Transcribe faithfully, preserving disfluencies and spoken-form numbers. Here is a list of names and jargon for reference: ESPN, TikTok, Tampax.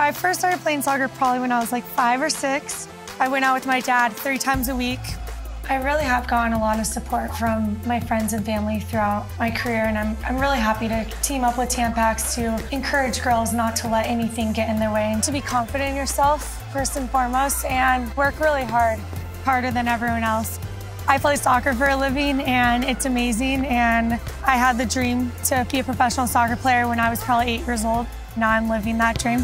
I first started playing soccer probably when I was like five or six. I went out with my dad three times a week. I really have gotten a lot of support from my friends and family throughout my career, and I'm, I'm really happy to team up with Tampax to encourage girls not to let anything get in their way and to be confident in yourself, first and foremost, and work really hard, harder than everyone else. I play soccer for a living, and it's amazing, and I had the dream to be a professional soccer player when I was probably eight years old. Now I'm living that dream.